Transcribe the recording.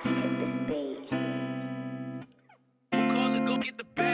How tragic could this be? Who call it? Go get the bag.